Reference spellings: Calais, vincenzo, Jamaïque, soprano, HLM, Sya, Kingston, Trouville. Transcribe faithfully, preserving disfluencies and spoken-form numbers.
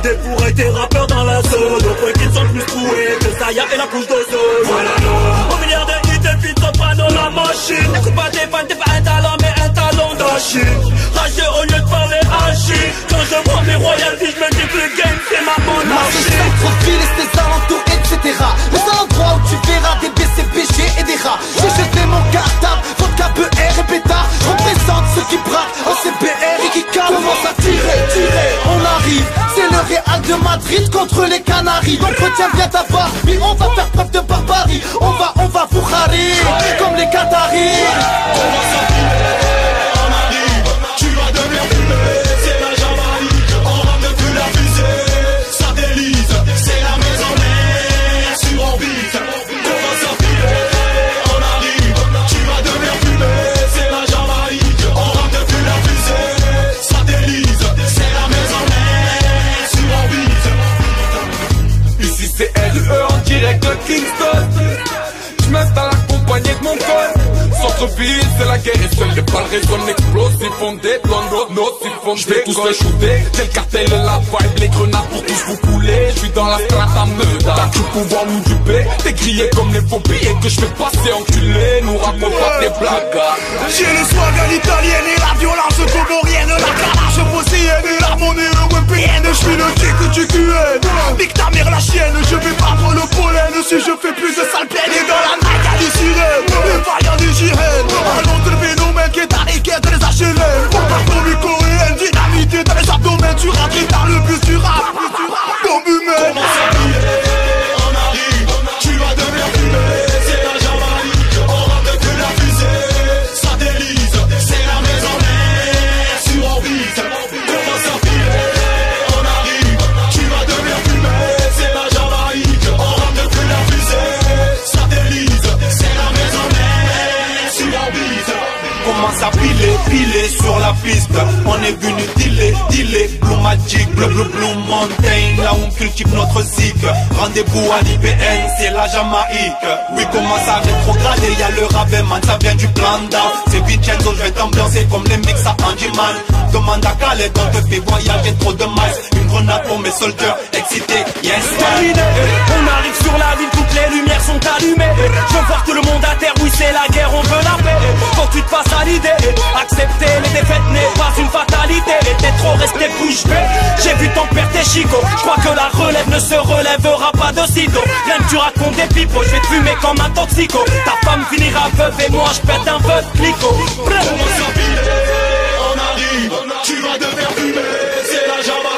idées pour être rappeur dans la zone. Au point qu'ils sont plus troués que Saya et la couche d'ozone. Voilà nos au milliard de hits et vite soprano la machine. N'écoute pas des fans, t'es pas un talent mais un talent d'Achille. Rageux au lieu de parler agile. Quand je prends mes royalties, je me dis que le game c'est ma monarchie. Marseille, Trouville, ses alentours, et cetera. Les endroits où tu verras des B C B G et des rats. J'ai jeté mon cartable, vodka, B R et pétard. Représente ceux qui braquent, O C B R et qui calent. Commence à tirer, tirer, on arrive. C'est le Real de Madrid contre les Canaries. L'entretien vient d'avoir, mais on va faire preuve de barbarie. On va, on va vous rarer, comme les Qataris. Commence à tirer, on arrive. Tu vas devenir fumé, c'est la Jamaïque. On va ne plus la fusée, ça délise. C'est la maison mère sur orbite. Commence à tirer, on arrive. Tu vas devenir fumé, c'est la Jamaïque. On va ne plus la fusée, ça délise. C'est la maison mère sur orbite. Ici c'est R E en direct de Kingston. Je m'installe accompagné de mon code. Centre-ville, c'est la guerre et seul, les balles résonnent, explosifs, font des plans, nos nocifs font des. J'vais tous les shooter, c'est le cartel et la vibe, les grenades pour tous vous couler. J'suis dans la strate à Meuda, t'as du pouvoir nous duper. T'es grillé comme les faux billets que j'fais passer enculé, nous raconte pas tes blagues. J'ai le swag à l'italienne et la violence comorienne. La calache phocéenne et l'harmonie européenne. J'suis le kick du Q N, nique ta mère la chienne. Je vais battre le pollen si je fais plus de sale peine. Et dans la night à des sirènes, les vaillants des gilets. Allons de le phénomène qui est à l'équerre des H L M. Pour pas tomber coréenne, dynamité dans les abdomens. Tu rates dans le bus du rap, comme humain. Commence à tirer, on arrive, tu vas devenir fumé. C'est la Jamaïque, on rentre que la fusée. Ça délise, c'est la maison mère sur orbite. Commence à tirer, on arrive, tu vas devenir fumé. C'est la Jamaïque, on rentre que la fusée. Ça délise, c'est la maison mère. Commence à piler, piler sur la piste. On est venu dealer, dealer. Blue Magic, bleu, bleu, blue Mountain. Là on cultive notre cycle. Rendez-vous à l'I B N, c'est la Jamaïque. Oui, commence à rétrograder. Y'a le Raveman, ça vient du plan down. C'est Vincenzo, je vais t'ambiancer comme les mecs à Andyman. Demande à Calais, on te fait voyager trop de miles. Une grenade pour mes soldats, excités, yes. Terminé, on arrive sur la ville, toutes les lumières sont allumées. Je veux voir tout le monde à terre, oui c'est la guerre, on veut la paix. Quand tu te passes à l'idée, accepter les défaites n'est pas une fatalité. Et t'es trop resté bouche bée, j'ai vu ton père tes chicots. Je crois que la relève ne se relèvera pas de sitôt. Rien que tu racontes des pipos, je vais te fumer comme un toxico. Ta femme finira veuve et moi je pète un veuve clico. Comment s'en filer, on arrive, tu vas devenir fumé, c'est la Jamaïque.